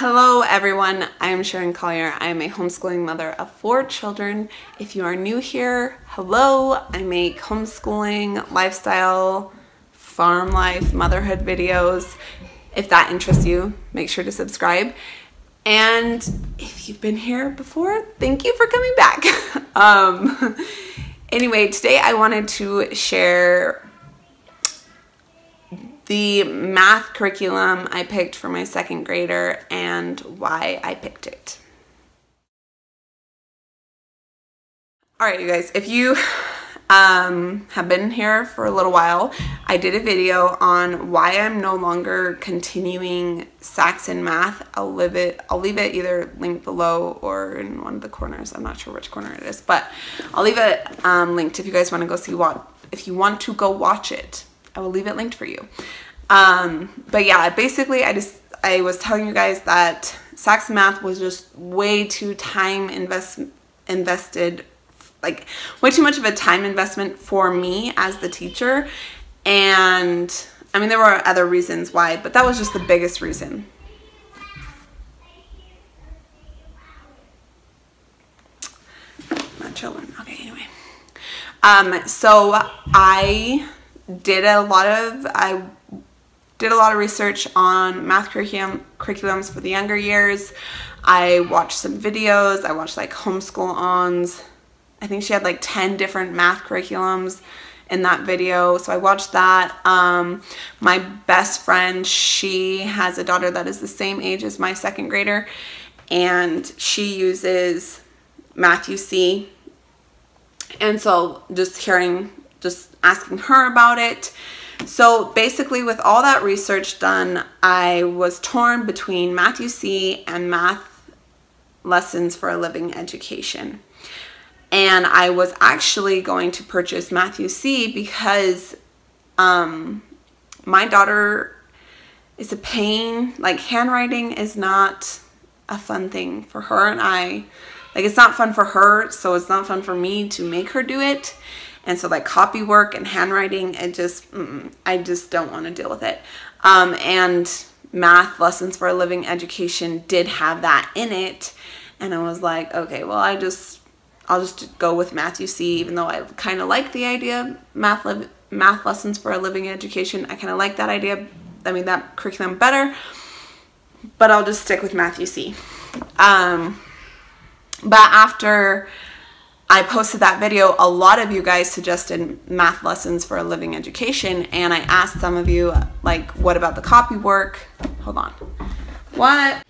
Hello everyone, I'm Sharon Collier. I am a homeschooling mother of 4 children. If you are new here, hello. I make homeschooling, lifestyle, farm life, motherhood videos. If that interests you, make sure to subscribe. And if you've been here before, thank you for coming back. Anyway, today I wanted to share the math curriculum I picked for my 2nd grader and why I picked it. All right, you guys, if you have been here for a little while, I did a video on why I'm no longer continuing Saxon Math. I'll leave it either linked below or in one of the corners. I'm not sure which corner it is, but I'll leave it linked if you guys want to go see what, if you want to go watch it. I will leave it linked for you. But yeah, basically I was telling you guys that Saxon Math was just way too invested, like way too much of a time investment for me as the teacher. And I mean, there were other reasons why, but that was just the biggest reason. Not children. Okay, anyway. So I did a lot of research on math curriculums for the younger years. I watched some videos. I watched like Homeschool On's. I think she had like 10 different math curriculums in that video, so I watched that. My best friend, she has a daughter that is the same age as my 2nd grader, and she uses Math U See. And so just asking her about it. So basically, with all that research done, I was torn between Math U See and Math Lessons for a Living Education. And I was actually going to purchase Math U See because my daughter is a pain. Like, handwriting is not a fun thing for her, and I, like, it's not fun for her, so it's not fun for me to make her do it. And so like copy work and handwriting, it just, I just don't want to deal with it. And Math Lessons for a Living Education did have that in it. And I was like, okay, well, I'll just go with Math U See, even though I kind of like the idea of Math Lessons for a Living Education. I kind of like that idea. I mean, that curriculum better, but I'll just stick with Math U See. But after I posted that video, a lot of you guys suggested Math Lessons for a Living Education, and I asked some of you, like, what about the copy work? Hold on. What?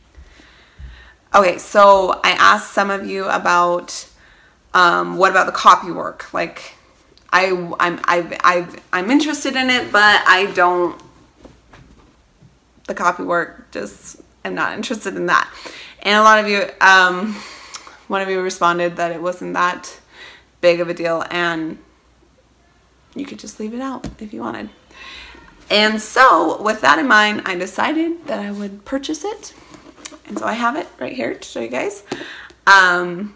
Okay, so I asked some of you about, what about the copy work? Like, I'm interested in it, but I don't, the copy work, just, I'm not interested in that. And a lot of you, one of you responded that it wasn't that big of a deal and you could just leave it out if you wanted. And so with that in mind, I decided that I would purchase it. And so I have it right here to show you guys. I'll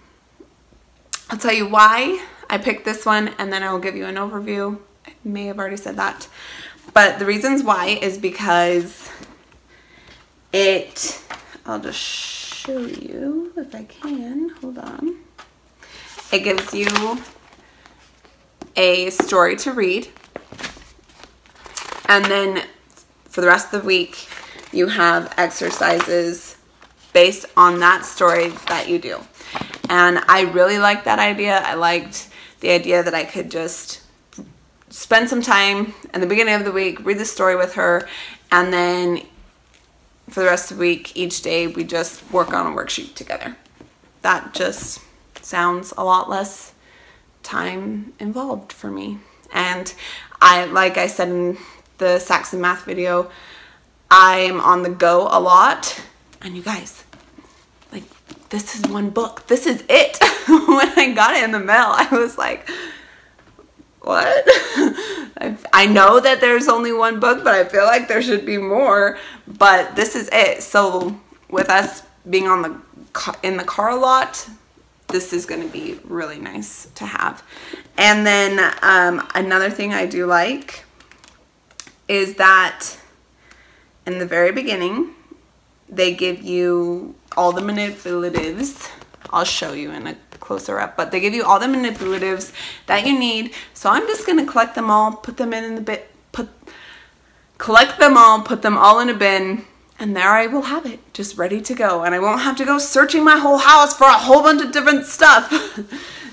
tell you why I picked this one and then I will give you an overview. I may have already said that, but the reasons why is because it, I'll just show you if I can, hold on. It gives you a story to read, and then for the rest of the week you have exercises based on that story that you do. And I really liked that idea. I liked the idea that I could just spend some time in the beginning of the week, read the story with her, and then for the rest of the week, each day, we just work on a worksheet together. That just sounds a lot less time involved for me. And I, like I said in the Saxon Math video, I'm on the go a lot. And you guys, like, this is one book. This is it. When I got it in the mail, I was like, what? I know that there's only one book, but I feel like there should be more, but this is it. So with us being on in the car a lot, this is going to be really nice to have. And then another thing I do like is that in the very beginning, They give you all the manipulatives. I'll show you in a closer up, but they give you all the manipulatives that you need. So I'm just gonna collect them all, put them in the bin, collect them all, put them all in a bin, and there I will have it, just ready to go. And I won't have to go searching my whole house for a whole bunch of different stuff.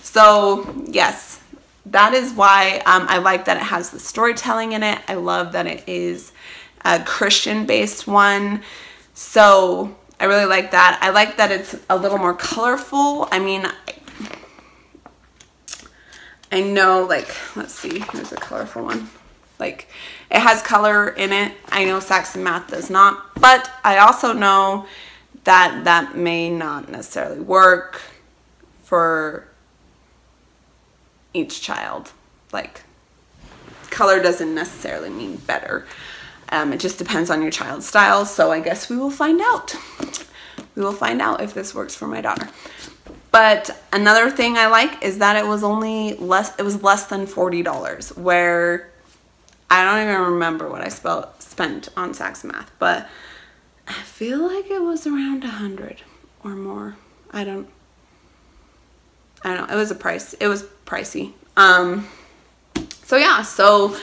So yes, that is why I like that it has the storytelling in it. I love that it is a Christian-based one. So I really like that. I like that it's a little more colorful. I mean, I know, like, let's see, here's a colorful one. Like, it has color in it. I know Saxon Math does not, but I also know that that may not necessarily work for each child. Like, color doesn't necessarily mean better. It just depends on your child's style, so I guess we will find out. We will find out if this works for my daughter. But another thing I like is that it was only less than $40, where I don't even remember what I spent on Saxon Math, but I feel like it was around 100 or more. I don't know. It was a price. It was pricey. So yeah, so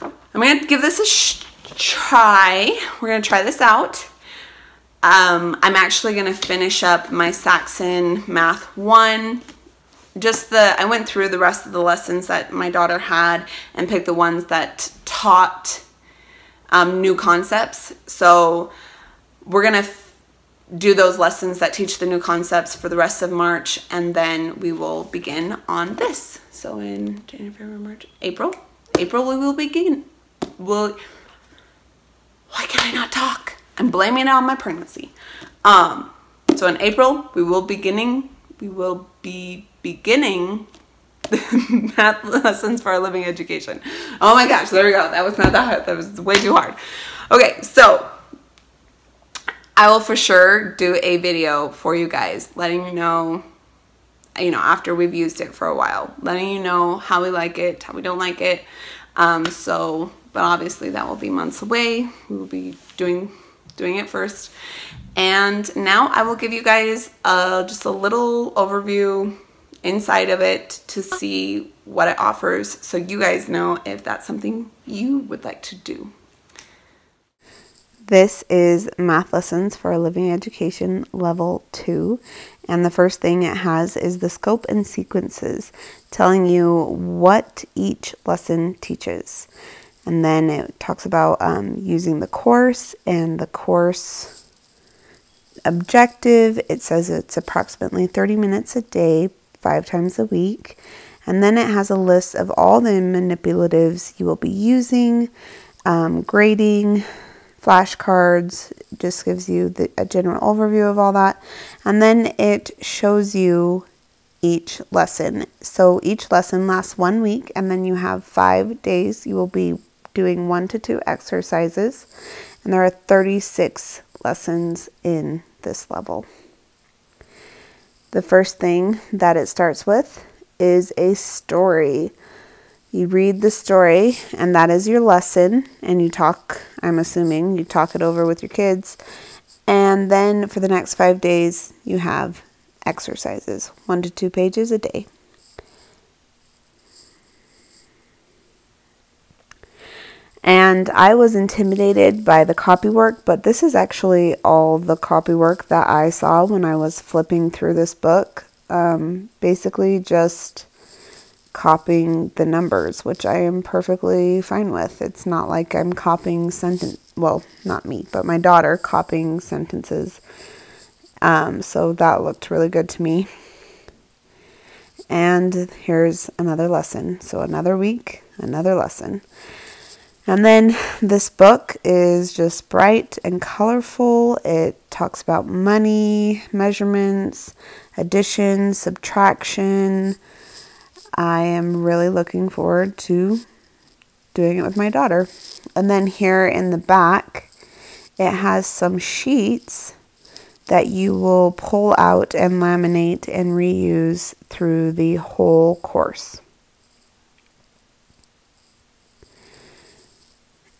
I'm gonna give this a try. We're gonna try this out. I'm actually gonna finish up my Saxon Math 1. I went through the rest of the lessons that my daughter had and picked the ones that taught new concepts. So we're gonna do those lessons that teach the new concepts for the rest of March, and then we will begin on this. So in January, February, March, April we will begin. Why can I not talk? I'm blaming it on my pregnancy. So in April, we will be beginning the Math Lessons for a Living Education. Oh my gosh, there we go. That was not that hard. That was way too hard. Okay, so I will for sure do a video for you guys, letting you know, after we've used it for a while, letting you know how we like it, how we don't like it. But obviously that will be months away. We will be doing it first. And now I will give you guys just a little overview inside of it to see what it offers, so you guys know if that's something you would like to do. This is Math Lessons for a Living Education Level 2. And the first thing it has is the scope and sequences, telling you what each lesson teaches. And then it talks about using the course and the course objective. It says it's approximately 30 minutes a day, 5 times a week. And then it has a list of all the manipulatives you will be using, grading, flashcards. Just gives you a general overview of all that. And then it shows you each lesson. So each lesson lasts 1 week, and then you have 5 days. You will be doing 1 to 2 exercises, and there are 36 lessons in this level. The first thing that it starts with is a story. You read the story, and that is your lesson, and you talk, I'm assuming, you talk it over with your kids, and then for the next 5 days you have exercises, 1 to 2 pages a day. And I was intimidated by the copy work, but this is actually all the copy work that I saw when I was flipping through this book. Basically just copying the numbers, which I am perfectly fine with. It's not like I'm copying sentence, well, not me, but my daughter copying sentences. So that looked really good to me. And here's another lesson. So another week, another lesson. And then this book is just bright and colorful. It talks about money, measurements, addition, subtraction. I am really looking forward to doing it with my daughter. And then here in the back, it has some sheets that you will pull out and laminate and reuse through the whole course.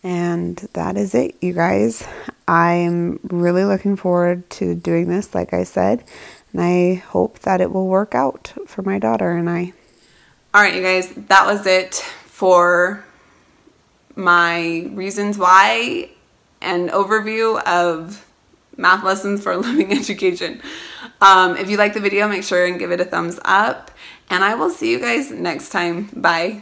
And that is it, you guys. I'm really looking forward to doing this, like I said, and I hope that it will work out for my daughter and I. All right, you guys, that was it for my reasons why and overview of Math Lessons for a Living Education. If you like the video, make sure and give it a thumbs up, and I will see you guys next time. Bye.